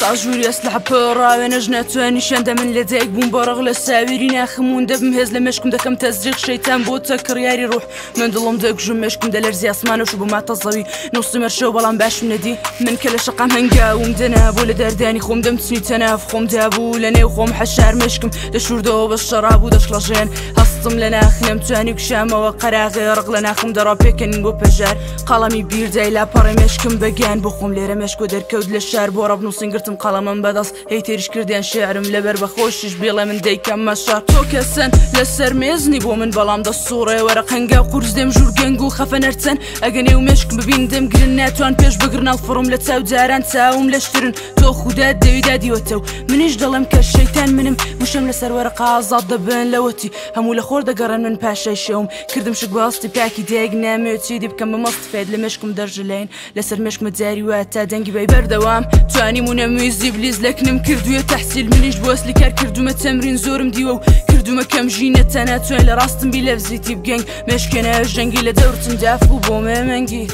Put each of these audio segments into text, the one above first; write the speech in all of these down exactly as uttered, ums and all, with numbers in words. ساجوري اسلحه برا وانا جناتواني شاندا من لديك بومبارغ لساويرين اخمون داب مهز لماشكم داكم تزريق شيطان بوتاكر ياري روح من ظلم داك جماشكم دا لرزي اسمان وشبو مع تزوي نوصي مرشاو بلا مباش مندي من كلا شقا منقاوم دناب ولا دارداني خوم دمتني تناف خوم دابو لنا وخوم حشار مشكم دا شوردو بالشراب ودا شلاجين هسطم لنا خنم تاني وكشامه وقرا غيرق لنا خوم درابي كنقو بجار قلمي بير دايلا باري مشكم باكان بخوم ليرا مشكو دركود للشار بورا بنوصين قرتم قلمم بداس هيتيرش كردان شعرم لبر بخوشش بيلا من ديكم مشار توكسن لسر ميزني بو من بلام دا الصوره ورق هنقا وقرز دم جور كنقو خفن ارتن اغني ومشكم ببين دم قرناتوان بيش بقرنا الفرم لتاو داران تاوم لشترن تو خودات داوي دادي وتو منيش ضلم كالشيطان منم وشم لسر ورق عزاد دبن لوتي همو لخور دا قرن من باشا شوم كردم شقواستي باكي داقنا موتي دي بكم مصطفاد لمشكم درجلين لسر مشكم متزاري واتا دنقي بايبر دوام تواني منميزي بليز لكن مكردو يا تحسيل منيش بواسلي كار كردو ما تمرين زورم ديوو كردو ما كم جينا تاناتو على راستم بلافزيتي بقنق ماش كان جنقي لدورتم دافو بو ما منقيت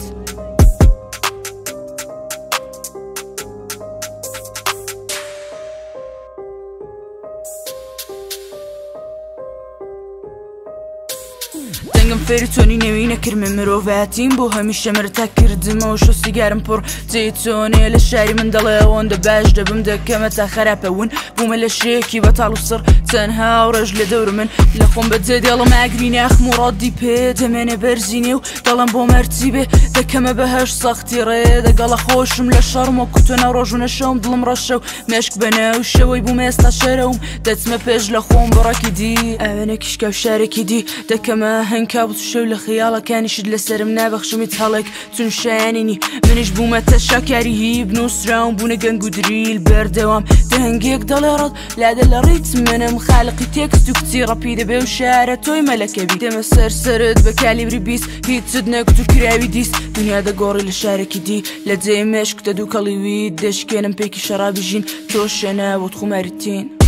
دنگم فریتونی نوینه کرمم مروفاتیم بو همیشه مرتا کردم و شو سیگارم پر تیتونه لشاری من دلاوان دا باش دبم دا کمتا خرابه ون بوم لشیکی بطالو سر تنها و رجل دور من لخون بده دلم اگرین اخ مرادی پیده منه برزینه و دلم با مرتیبه دا کمه بهش ساختیره دا گلا خوشم لشارم و کتونه راجونه شوم دلم راشو مشک بناو شوی بوم استا شروم دتمه پیج لخون براکی دی اوانه کشکو شارکی دی دا کمه كابوس شو لخياله كان يشد لسر منابخ شميت هلك تنشانيني منش بوما تشاكاري بنص راون بونا كنقدري البر دوام تهنقيك دلارات لا دلاريت منم خالقي تكستو كتير رابيدة بوشارة توي ملكة بي دم السر سرد بكاليبري بيس بيت سدنك تكراوي ديس دنيا دا قوري لشاركي دي لا دايماش كتادو كاليويد داش كانم بيكي شرابي جين توش انا وتخمارتين